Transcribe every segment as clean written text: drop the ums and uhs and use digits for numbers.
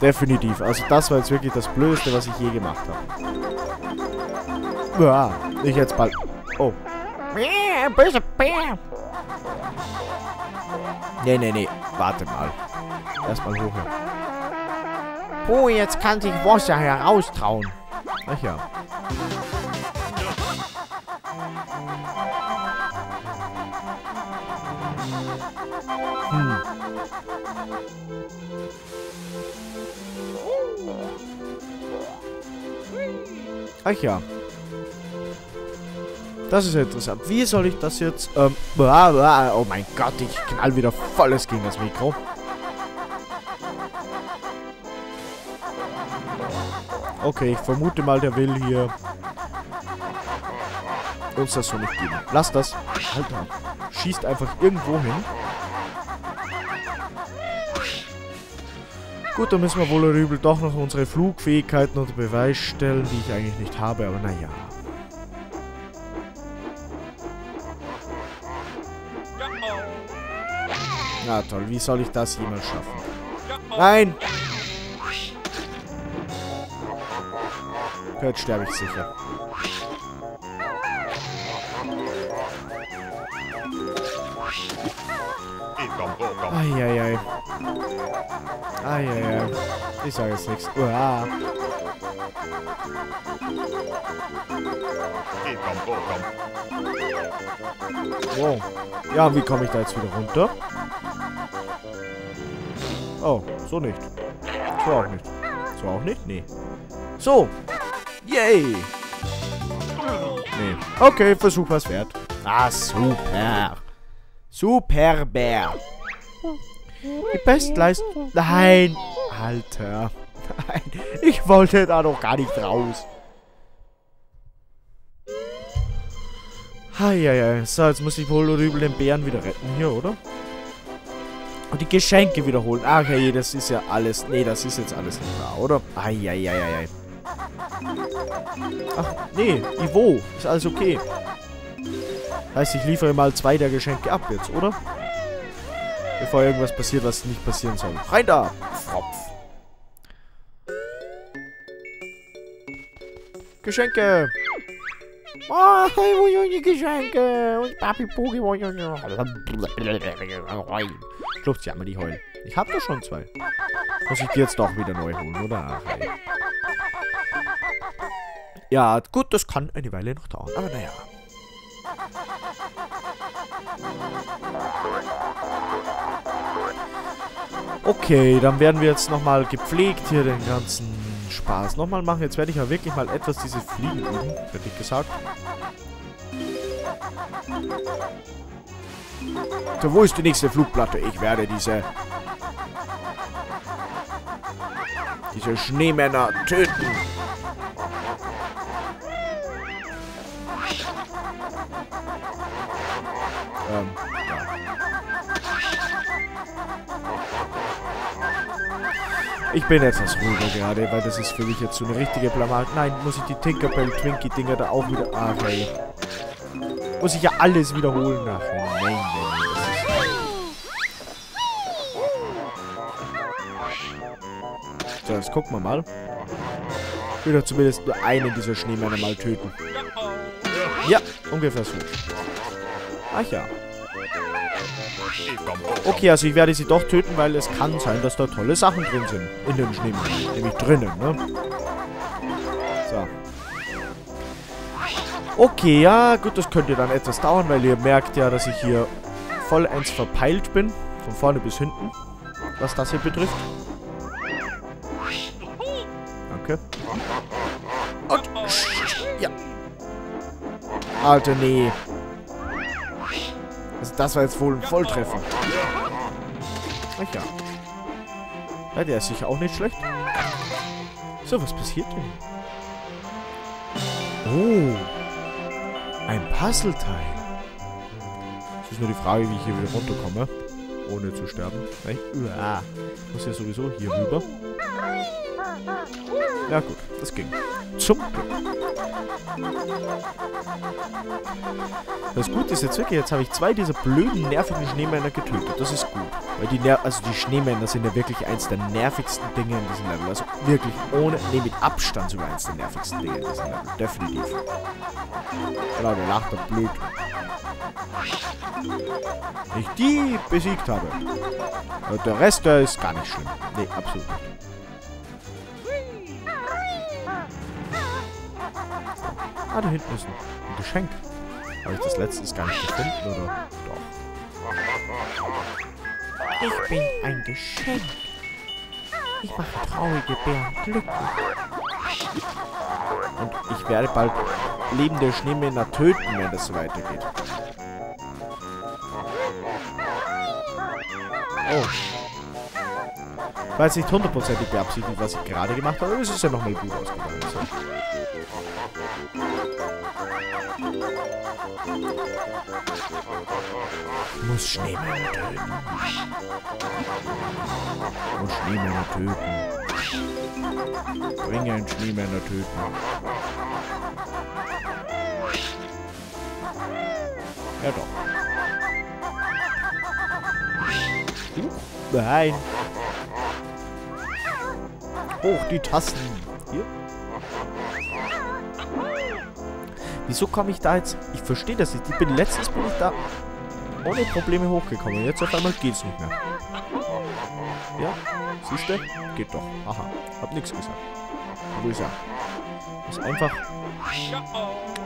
Definitiv. Also das war jetzt wirklich das Blödeste, was ich je gemacht habe. Ja, ich jetzt bald... Oh. Böse Bär. Nee, nee, nee. Warte mal. Erstmal hoch. Oh, jetzt kann sich Wasser heraustrauen. Ach ja. Ach ja. Das ist ja interessant. Wie soll ich das jetzt... oh mein Gott, ich knall wieder volles gegen das Mikro. Okay, ich vermute mal, der will hier... uns das so nicht geben. Lass das. Alter. Schießt einfach irgendwo hin. Gut, dann müssen wir wohl oder übel doch noch unsere Flugfähigkeiten unter Beweis stellen, die ich eigentlich nicht habe, aber naja. Na toll, wie soll ich das jemals schaffen? Nein! Jetzt sterbe ich sicher. Eieiei. Eieiei. Ich sage jetzt nichts. Uah. Wow. Ja, wie komme ich da jetzt wieder runter? Oh, so nicht. So auch nicht. So auch nicht? Nee. So. Yay. Nee. Okay, Versuch war's wert. Ah, super. Super Bär. Die Bestleistung... Nein! Alter! Nein! Ich wollte da doch gar nicht raus! Heieiei. So, jetzt muss ich wohl oder übel den Bären wieder retten hier, oder? Und die Geschenke wiederholen. Ach hey, das ist ja alles... Nee, das ist jetzt alles nicht wahr, oder? Heieiei. Ach, nee. Niveau. Ist alles okay. Heißt, ich liefere mal 2 der Geschenke ab jetzt, oder? Bevor irgendwas passiert, was nicht passieren soll. Rein da! Fropf! Geschenke! Oh, ich will die Geschenke! Und Papi Pogi wollte ich... Schluchzt ja mal die Heulen. Ich hab doch schon 2. Muss ich die jetzt doch wieder neu holen, oder? Ach, ey. Ja, gut, das kann eine Weile noch dauern. Aber naja. Okay, dann werden wir jetzt nochmal gepflegt hier den ganzen Spaß nochmal machen. Jetzt werde ich ja wirklich mal etwas diese Fliegen üben, hätte ich gesagt. So, wo ist die nächste Flugplatte? Ich werde diese Schneemänner töten. Ich bin etwas ruhiger gerade, weil das ist für mich jetzt so eine richtige Blamage. Nein, muss ich die Tinkerbell-Twinkie-Dinger da auch wieder... Ah, okay. Muss ich ja alles wiederholen nachher. Nein, so, jetzt gucken wir mal. Ich will doch zumindest nur einen dieser Schneemänner mal töten. Ja, ungefähr so. Ach ja. Okay, also ich werde sie doch töten, weil es kann sein, dass da tolle Sachen drin sind. In den Schneemann. Nämlich drinnen, ne? So. Okay, ja, gut, das könnte dann etwas dauern, weil ihr merkt ja, dass ich hier vollends verpeilt bin. Von vorne bis hinten. Was das hier betrifft. Danke. Und... Ja. Alter, nee. Also das war jetzt wohl ein Volltreffer. Ach ja. Ja, der ist sicher auch nicht schlecht. So, was passiert denn? Oh. Ein Puzzleteil. Es ist nur die Frage, wie ich hier wieder runterkomme. Ohne zu sterben. Nein. Uah. Muss ja sowieso hier rüber. Ja gut, das ging. Zum Glück. Das Gute ist jetzt wirklich, jetzt habe ich 2 dieser blöden, nervigen Schneemänner getötet. Das ist gut. Weil die Schneemänner sind ja wirklich eins der nervigsten Dinge in diesem Level. Also wirklich mit Abstand sogar eins der nervigsten Dinge in diesem Level. Definitiv. Genau, der lacht doch blöd. Wenn ich die besiegt habe. Und der Rest, der ist gar nicht schlimm. Nee, absolut nicht. Ah, da hinten ist ein Geschenk. Habe ich das letzte gar nicht gefunden, oder? Doch. Ich bin ein Geschenk. Ich mache traurige Bären glücklich. Und ich werde bald lebende Schneemänner töten, wenn das so weitergeht. Oh. Ich weiß nicht hundertprozentig beabsichtigt, was ich gerade gemacht habe, aber es ist ja nochmal gut ausgegangen. So. Muss Schneemänner töten. Muss Schneemänner töten. Bringe einen Schneemänner töten. Ja doch. Nein. Hoch die Tasten. Hier. Wieso komme ich da jetzt? Ich verstehe das nicht. Letztens bin ich da ohne Probleme hochgekommen. Jetzt auf einmal geht's nicht mehr. Ja, siehst du? Geht doch. Aha. Hab nichts gesagt. Wo ist er? Ist einfach.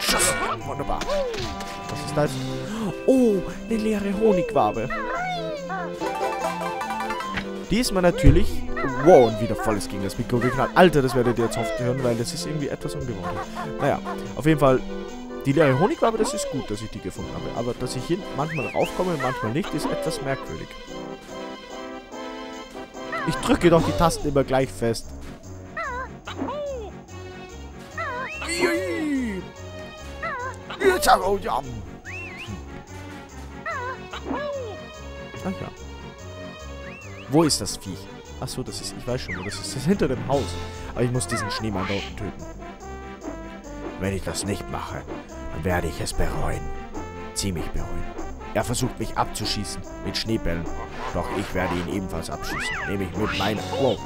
Schuss. Wunderbar. Was ist das? Oh, eine leere Honigwabe. Die ist mir natürlich. Wow, und wieder volles gegen das Mikro geknallt. Alter, das werdet ihr jetzt oft hören, weil das ist irgendwie etwas ungewohnt. Naja, auf jeden Fall, die leere Honigwabe, das ist gut, dass ich die gefunden habe. Aber dass ich hier manchmal raufkomme und manchmal nicht, ist etwas merkwürdig. Ich drücke doch die Tasten immer gleich fest. Ach ja. Wo ist das Viech? Achso, das ist, ich weiß schon, das ist hinter dem Haus. Aber ich muss diesen Schneemann da unten töten. Wenn ich das nicht mache, dann werde ich es bereuen. Ziemlich bereuen. Er versucht mich abzuschießen mit Schneebällen. Doch ich werde ihn ebenfalls abschießen. Nämlich mit meiner. Wow.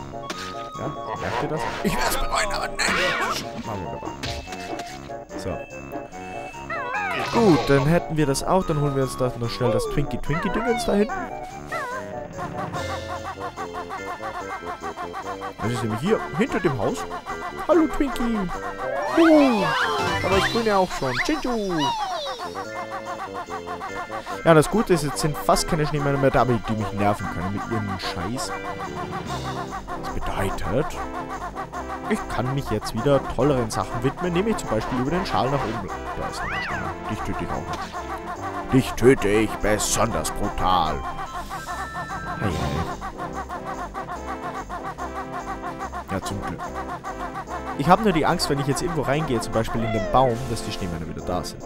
Ja, merkt ihr das? Ich werde es bereuen, aber nein! So. Gut, dann hätten wir das auch. Dann holen wir uns da noch schnell das Twinkie-Twinkie-Dingens da hinten. Das ist nämlich hier, hinter dem Haus. Hallo, Twinkie. Aber ich bin ja auch schon. Tschinju. Ja, das Gute ist, jetzt sind fast keine Schneemänner mehr da, die mich nerven können mit ihrem Scheiß. Das bedeutet, ich kann mich jetzt wieder tolleren Sachen widmen, nämlich zum Beispiel über den Schal nach oben. Da ist noch ein Schneemann. Dich töte ich auch nicht. Dich töte ich besonders brutal. Hey. Ja, zum Glück. Ich habe nur die Angst, wenn ich jetzt irgendwo reingehe, zum Beispiel in den Baum, dass die Schneemänner wieder da sind.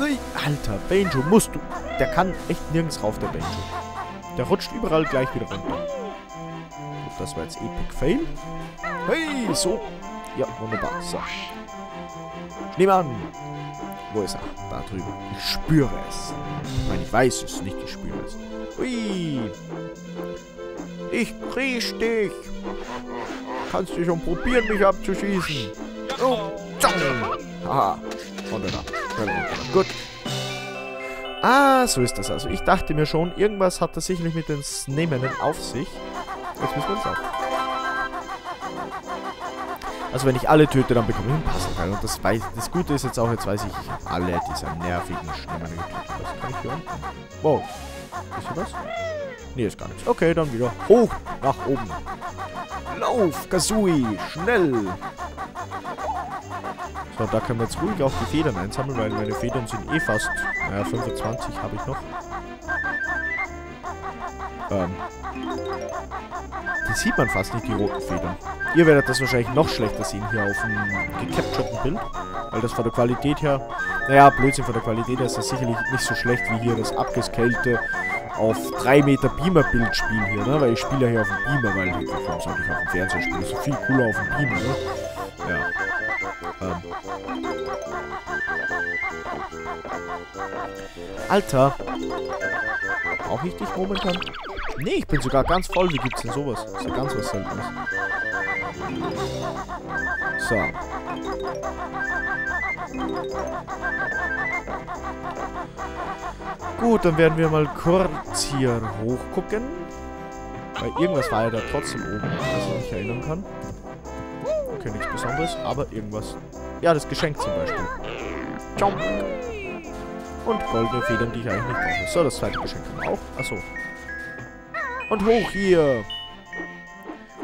Alter, Banjo, musst du... Der kann echt nirgends rauf, der Banjo. Der rutscht überall gleich wieder runter. Gut, das war jetzt Epic Fail. Hey, so. Ja, wunderbar. So. Schneemann. Wo ist er? Da drüben. Ich spüre es. Ich meine, ich weiß es nicht, ich spüre es. Ui. Ich kriech dich. Kannst du schon probieren, mich abzuschießen? Oh, haha. Wunderbar. Gut. Ah, so ist das also. Ich dachte mir schon, irgendwas hat das sicherlich mit den Schneemännern auf sich. Jetzt müssen wir uns auf. Also wenn ich alle töte, dann bekomme ich einen Puzzleteil. Und das, das Gute ist jetzt auch, jetzt weiß ich, ich habe alle dieser nervigen Schneemänner getötet. Was kann ich hier unten? Wow. Ist hier was? Nee, ist gar nichts. Okay, dann wieder hoch nach oben. Lauf, Kazooie, schnell! So, da können wir jetzt ruhig auch die Federn einsammeln, weil meine Federn sind eh fast... Naja, 25 habe ich noch. Die sieht man fast nicht, die roten Federn. Ihr werdet das wahrscheinlich noch schlechter sehen hier auf dem gecapturten Bild. Weil das von der Qualität her... Naja, Blödsinn, von der Qualität her ist das sicherlich nicht so schlecht wie hier das abgescalte... auf 3 Meter Beamer-Bild spielen hier, ne? Weil ich spiele ja hier auf dem Beamer, weil warum soll ich auf dem Fernseher spielen? Das ist viel cooler auf dem Beamer, ne? Ja. Alter! Brauche ich dich momentan? Nee, ich bin sogar ganz voll. Wie gibt's denn sowas? Das ist ja ganz was Seltenes. So. Gut, dann werden wir mal kurz hier hochgucken. Weil irgendwas war ja da trotzdem oben, was ich mich erinnern kann. Okay, nichts Besonderes, aber irgendwas. Ja, das Geschenk zum Beispiel. Ciao. Und goldene Federn, die ich eigentlich nicht brauche. So, das zweite Geschenk haben wir auch. Achso. Und hoch hier.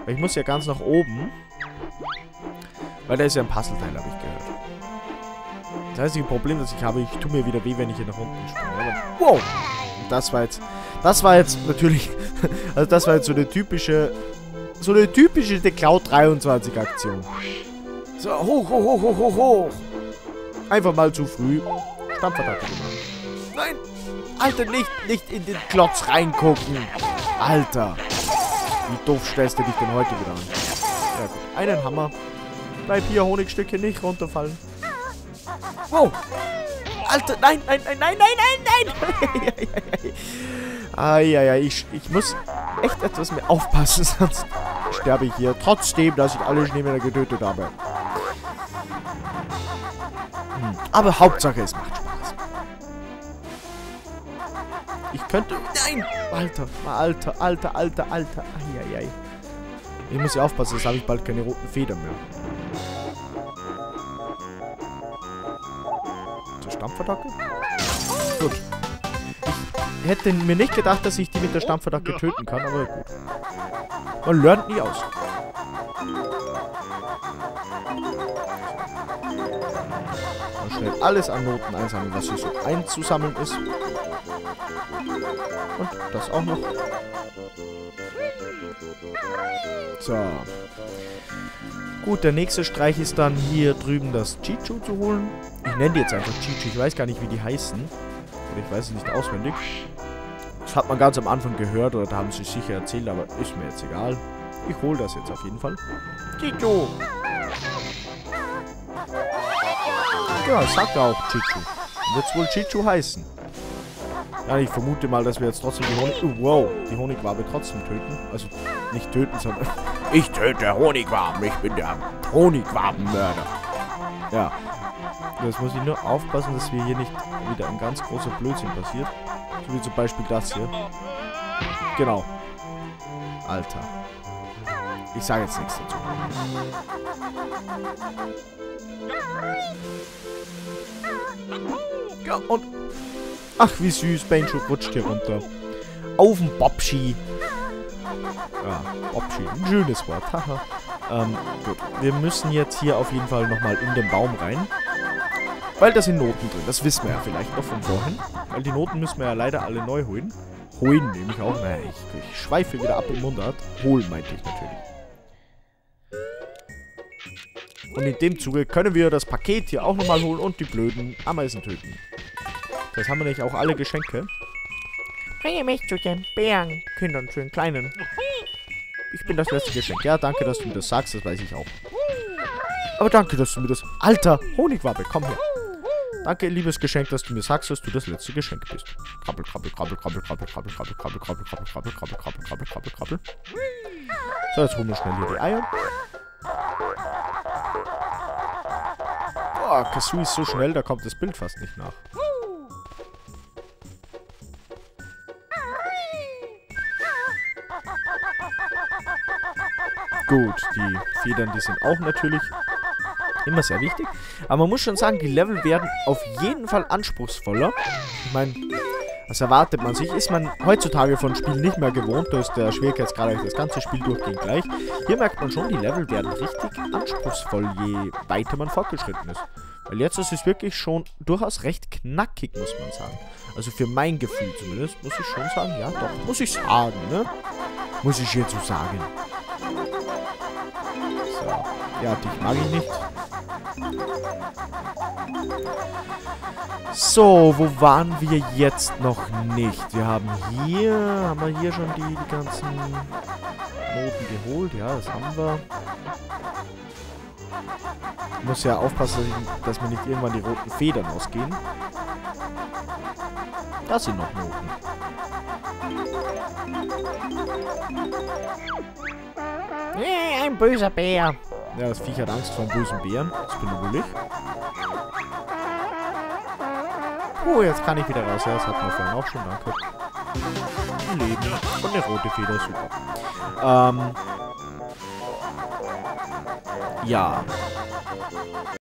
Weil ich muss ja ganz nach oben. Weil da ist ja ein Puzzleteil, habe ich gehört. Das einzige Problem, das ich habe, ich tue mir wieder weh, wenn ich hier nach unten springe. Wow! Das war jetzt natürlich... Also das war jetzt so eine typische The Cloud 23 Aktion. So, hoch, hoch, hoch, hoch, hoch, hoch. Einfach mal zu früh. Stampfattacke gemacht. Nein! Alter, nicht in den Klotz reingucken. Alter. Wie doof stellst du dich denn heute wieder an? Ja gut, einen Hammer. Bleib hier, Honigstücke, nicht runterfallen. Wow! Alter, nein, nein, nein, nein, nein, nein, nein! Eieiei, ich muss echt etwas mehr aufpassen, sonst sterbe ich hier. Trotzdem, dass ich alle Schneemänner getötet habe. Hm. Aber Hauptsache, es macht Spaß. Ich könnte... Nein! Alter. Eieiei. Ich muss hier aufpassen, sonst habe ich bald keine roten Federn mehr. Stampfattacke? Gut. Ich hätte mir nicht gedacht, dass ich die mit der Stampfattacke töten kann, aber gut. Man lernt nie aus. Man schnell alles an Noten einsammeln, was hier so einzusammeln ist. Und das auch noch. So. Gut, der nächste Streich ist dann hier drüben das Chichu zu holen. Ich nenne die jetzt einfach Chichu. Ich weiß gar nicht, wie die heißen. Oder ich weiß es nicht auswendig. Das hat man ganz am Anfang gehört oder da haben sie sicher erzählt, aber ist mir jetzt egal. Ich hole das jetzt auf jeden Fall. Chichu! Ja, ich sag ja auch Chichu. Wird's wohl Chichu heißen. Ja, ich vermute mal, dass wir jetzt trotzdem die Honig... wow, die Honigwabe trotzdem töten. Also, nicht töten, sondern... Ich töte Honigwaben, ich bin der Honigwabenmörder. Ja. Jetzt muss ich nur aufpassen, dass wir hier nicht wieder ein ganz großer Blödsinn passiert. So wie zum Beispiel das hier. Genau. Alter. Ich sage jetzt nichts dazu. Ja, und... Ach, wie süß, Banjo rutscht hier runter. Auf dem Bobski. Ja, Bobski, ein schönes Wort, haha. Gut, wir müssen jetzt hier auf jeden Fall nochmal in den Baum rein. Weil da sind Noten drin, das wissen wir ja vielleicht noch von vorhin. Weil die Noten müssen wir ja leider alle neu holen. Holen nehme ich auch, naja, ich schweife wieder ab im Mundart. Holen meinte ich natürlich. Und in dem Zuge können wir das Paket hier auch nochmal holen und die blöden Ameisen töten. Jetzt haben wir nämlich auch alle Geschenke. Bringe mich zu den Bären, Kindern, zu den Kleinen. Ich bin das letzte Geschenk. Ja, danke, dass du mir das sagst, das weiß ich auch. Aber danke, dass du mir das... Alter, Honigwabe, komm her. Danke, liebes Geschenk, dass du mir sagst, dass du das letzte Geschenk bist. Krabbel, krabbel, krabbel, krabbel, krabbel, krabbel, krabbel, krabbel, krabbel, krabbel, krabbel, krabbel, krabbel, krabbel, krabbel, krabbel. So, jetzt holen wir schnell hier die Eier. Boah, Kazooie ist so schnell, da kommt das Bild fast nicht nach. Gut, die Federn, die sind auch natürlich immer sehr wichtig. Aber man muss schon sagen, die Level werden auf jeden Fall anspruchsvoller. Ich meine, das erwartet man sich. Ist man heutzutage von Spielen nicht mehr gewohnt, da ist der Schwierigkeitsgrad eigentlich das ganze Spiel durchgehend gleich. Hier merkt man schon, die Level werden richtig anspruchsvoll, je weiter man fortgeschritten ist. Weil jetzt ist es wirklich schon durchaus recht knackig, muss man sagen. Also für mein Gefühl zumindest, muss ich schon sagen, ja doch, muss ich sagen, ne? Muss ich hierzu sagen. Ja, dich mag ich nicht. So, wo waren wir jetzt noch nicht? Wir haben wir hier schon die ganzen Noten geholt. Ja, das haben wir. Ich muss ja aufpassen, dass mir nicht irgendwann die roten Federn ausgehen. Das sind noch Noten. Ein böser Bär. Ja, das Viech hat Angst vor einem bösen Bären. Das bin wohl ich. Oh, jetzt kann ich wieder raus. Ja, das hatten wir vorhin auch schon. Danke. Ein Leben. Und eine rote Feder. Super. Ja.